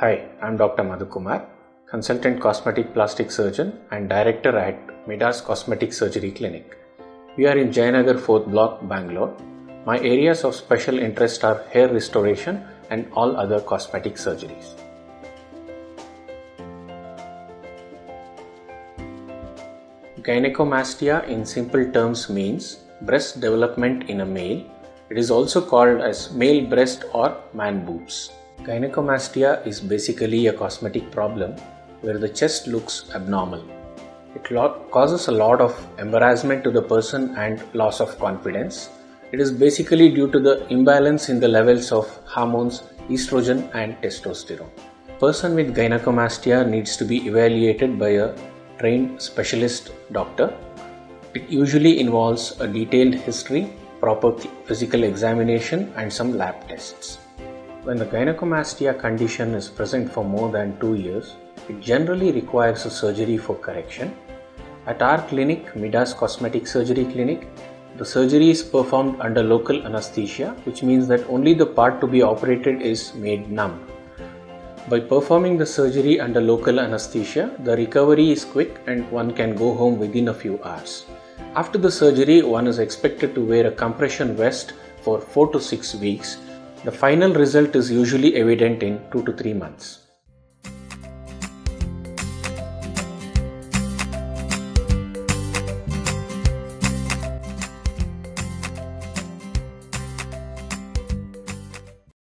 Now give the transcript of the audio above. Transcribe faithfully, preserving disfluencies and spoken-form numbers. Hi, I'm Doctor Madhu Kumar, Consultant Cosmetic Plastic Surgeon and Director at Midas Cosmetic Surgery Clinic. We are in Jayanagar fourth block, Bangalore. My areas of special interest are hair restoration and all other cosmetic surgeries. Gynecomastia in simple terms means breast development in a male. It is also called as male breast or man boobs. Gynecomastia is basically a cosmetic problem where the chest looks abnormal. It causes a lot of embarrassment to the person and loss of confidence. It is basically due to the imbalance in the levels of hormones, estrogen and testosterone. A person with gynecomastia needs to be evaluated by a trained specialist doctor. It usually involves a detailed history, proper physical examination and some lab tests. When the gynecomastia condition is present for more than two years, it generally requires a surgery for correction. At our clinic, Midas Cosmetic Surgery Clinic, the surgery is performed under local anesthesia, which means that only the part to be operated is made numb. By performing the surgery under local anesthesia, the recovery is quick and one can go home within a few hours. After the surgery, one is expected to wear a compression vest for four to six weeks. The final result is usually evident in two to three months.